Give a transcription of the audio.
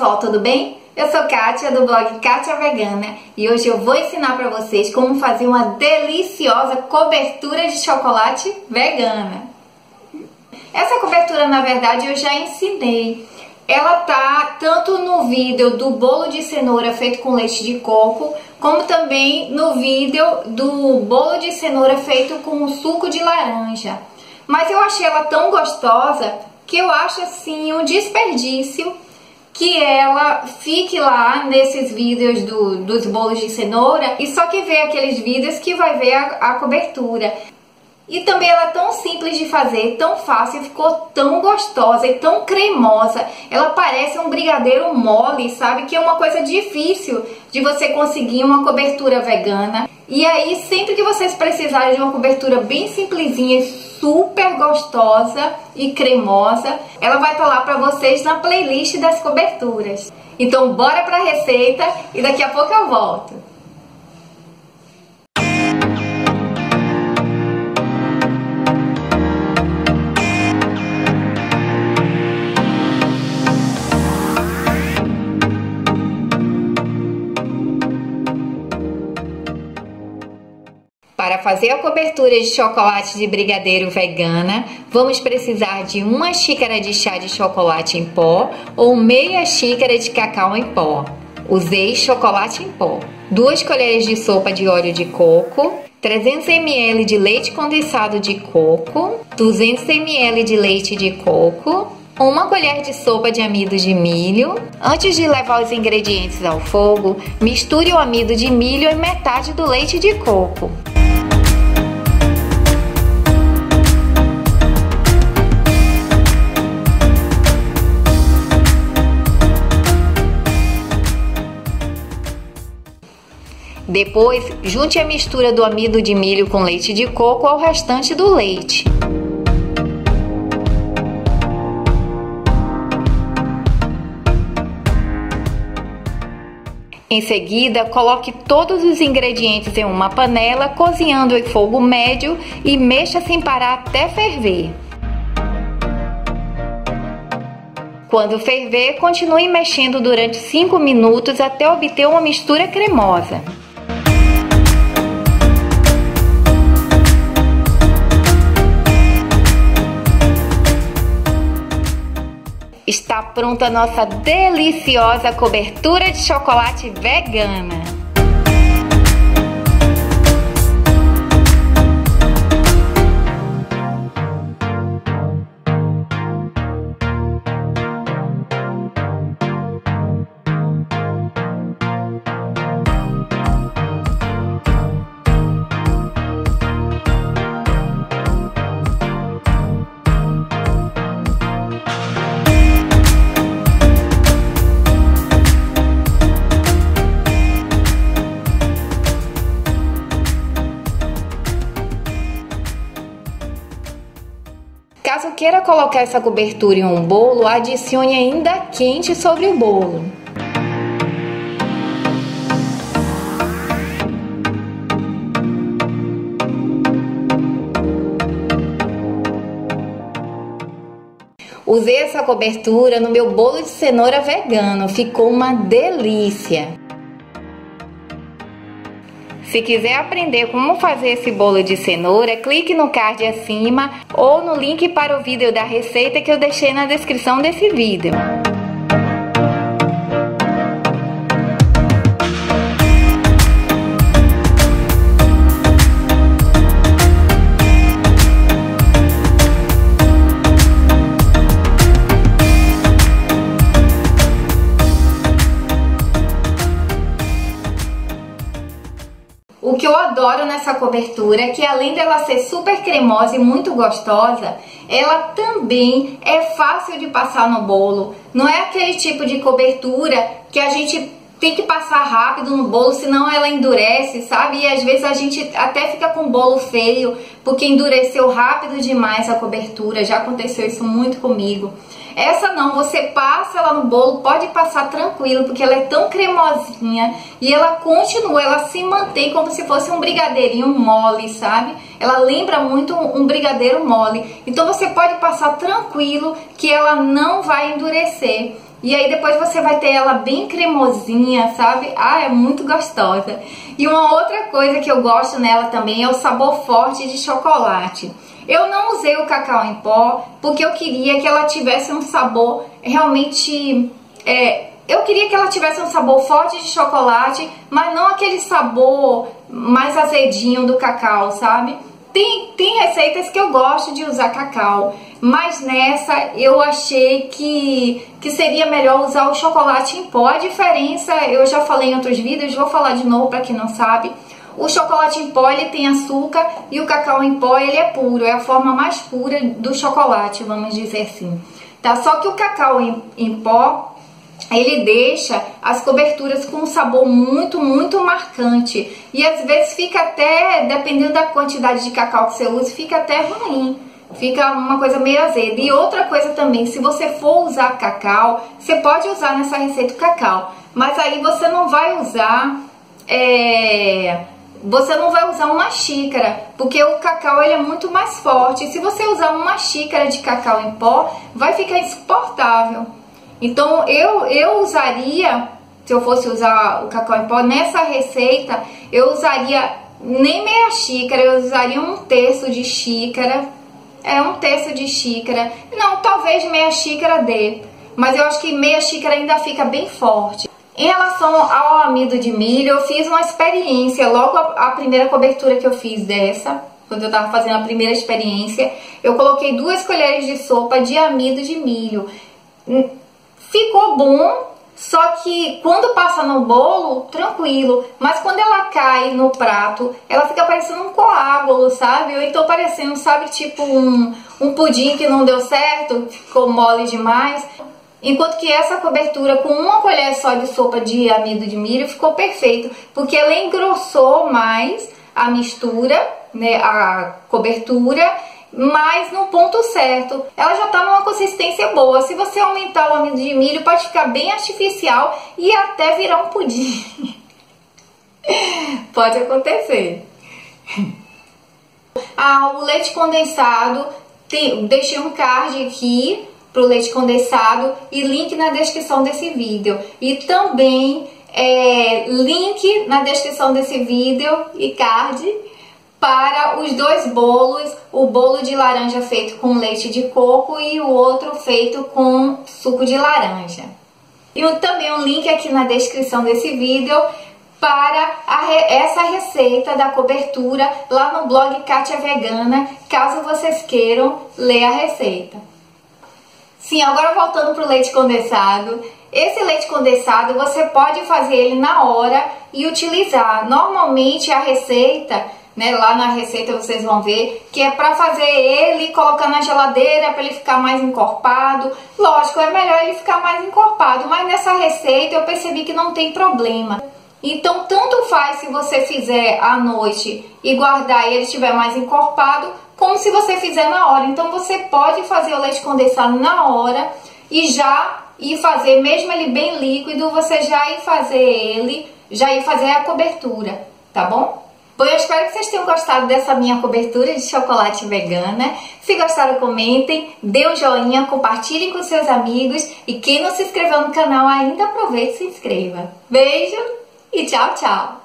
pessoal, tudo bem? Eu sou Kátia do blog Kátia Vegana e hoje eu vou ensinar para vocês como fazer uma deliciosa cobertura de chocolate vegana. Essa cobertura, na verdade, eu já ensinei. Ela tá tanto no vídeo do bolo de cenoura feito com leite de coco, como também no vídeo do bolo de cenoura feito com suco de laranja. Mas eu achei ela tão gostosa que eu acho assim um desperdício que ela fique lá nesses vídeos dos bolos de cenoura e só que vê aqueles vídeos que vai ver a cobertura. E também ela é tão simples de fazer, tão fácil, ficou tão gostosa e tão cremosa. Ela parece um brigadeiro mole, sabe? Que é uma coisa difícil de você conseguir uma cobertura vegana. E aí, sempre que vocês precisarem de uma cobertura bem simplesinha, super gostosa e cremosa, ela vai estar lá para vocês na playlist das coberturas. Então, bora para a receita e daqui a pouco eu volto. Para fazer a cobertura de chocolate de brigadeiro vegana, vamos precisar de 1 xícara de chá de chocolate em pó ou meia xícara de cacau em pó. Usei chocolate em pó. 2 colheres de sopa de óleo de coco, 300 ml de leite condensado de coco, 200 ml de leite de coco, 1 colher de sopa de amido de milho. Antes de levar os ingredientes ao fogo, misture o amido de milho e metade do leite de coco. Depois, junte a mistura do amido de milho com leite de coco ao restante do leite. Em seguida, coloque todos os ingredientes em uma panela, cozinhando em fogo médio e mexa sem parar até ferver. Quando ferver, continue mexendo durante 5 minutos até obter uma mistura cremosa. Está pronta a nossa deliciosa cobertura de chocolate vegana. Caso queira colocar essa cobertura em um bolo, adicione ainda quente sobre o bolo. Usei essa cobertura no meu bolo de cenoura vegano, ficou uma delícia! Se quiser aprender como fazer esse bolo de cenoura, clique no card acima ou no link para o vídeo da receita que eu deixei na descrição desse vídeo. O que eu adoro nessa cobertura é que, além dela ser super cremosa e muito gostosa, ela também é fácil de passar no bolo. Não é aquele tipo de cobertura que a gente tem que passar rápido no bolo, senão ela endurece, sabe? E às vezes a gente até fica com o bolo feio, porque endureceu rápido demais a cobertura. Já aconteceu isso muito comigo. Essa não, você passa ela no bolo, pode passar tranquilo, porque ela é tão cremosinha e ela continua, ela se mantém como se fosse um brigadeirinho mole, sabe? Ela lembra muito um brigadeiro mole, então você pode passar tranquilo que ela não vai endurecer. E aí depois você vai ter ela bem cremosinha, sabe? Ah, é muito gostosa. E uma outra coisa que eu gosto nela também é o sabor forte de chocolate. Eu não usei o cacau em pó porque eu queria que ela tivesse um sabor realmente... eu queria que ela tivesse um sabor forte de chocolate, mas não aquele sabor mais azedinho do cacau, sabe? Tem receitas que eu gosto de usar cacau, mas nessa eu achei que seria melhor usar o chocolate em pó. A diferença, eu já falei em outros vídeos, vou falar de novo para quem não sabe. O chocolate em pó ele tem açúcar e o cacau em pó ele é puro, é a forma mais pura do chocolate, vamos dizer assim. Tá? Só que o cacau em pó... ele deixa as coberturas com um sabor muito, muito marcante. E às vezes fica até, dependendo da quantidade de cacau que você usa, fica até ruim. Fica uma coisa meio azeda. E outra coisa também, se você for usar cacau, você pode usar nessa receita o cacau. Mas aí você não vai usar... você não vai usar uma xícara, porque o cacau ele é muito mais forte. Se você usar uma xícara de cacau em pó, vai ficar insuportável. Então, eu usaria, se eu fosse usar o cacau em pó, nessa receita, eu usaria nem meia xícara, eu usaria 1/3 de xícara. 1/3 de xícara. Não, talvez meia xícara dê, mas eu acho que meia xícara ainda fica bem forte. Em relação ao amido de milho, eu fiz uma experiência, logo a primeira cobertura que eu fiz dessa, quando eu tava fazendo a primeira experiência, eu coloquei 2 colheres de sopa de amido de milho. Ficou bom, só que quando passa no bolo, tranquilo. Mas quando ela cai no prato, ela fica parecendo um coágulo, sabe? Ou então parecendo, sabe, tipo um pudim que não deu certo, ficou mole demais. Enquanto que essa cobertura com 1 colher só de sopa de amido de milho ficou perfeito. Porque ela engrossou mais a mistura, né, a cobertura... mas no ponto certo, ela já tá numa consistência boa. Se você aumentar o amido de milho, pode ficar bem artificial e até virar um pudim. Pode acontecer. Ah, o leite condensado, deixei um card aqui pro leite condensado e link na descrição desse vídeo. E também link na descrição desse vídeo e card para os 2 bolos, o bolo de laranja feito com leite de coco e o outro feito com suco de laranja. E também um link aqui na descrição desse vídeo para essa receita da cobertura lá no blog Kátia Vegana, caso vocês queiram ler a receita. Sim, agora voltando para o leite condensado. Esse leite condensado você pode fazer ele na hora e utilizar. Normalmente a receita... lá na receita vocês vão ver que é pra fazer ele, colocar na geladeira pra ele ficar mais encorpado. Lógico, é melhor ele ficar mais encorpado, mas nessa receita eu percebi que não tem problema. Então tanto faz se você fizer à noite e guardar e ele estiver mais encorpado, como se você fizer na hora. Então você pode fazer o leite condensado na hora e já ir fazer, mesmo ele bem líquido, você já ir fazer ele, já ir fazer a cobertura, tá bom? Bom, eu espero que vocês tenham gostado dessa minha cobertura de chocolate vegana. Se gostaram, comentem, dê um joinha, compartilhem com seus amigos. E quem não se inscreveu no canal ainda, aproveite e se inscreva. Beijo e tchau, tchau!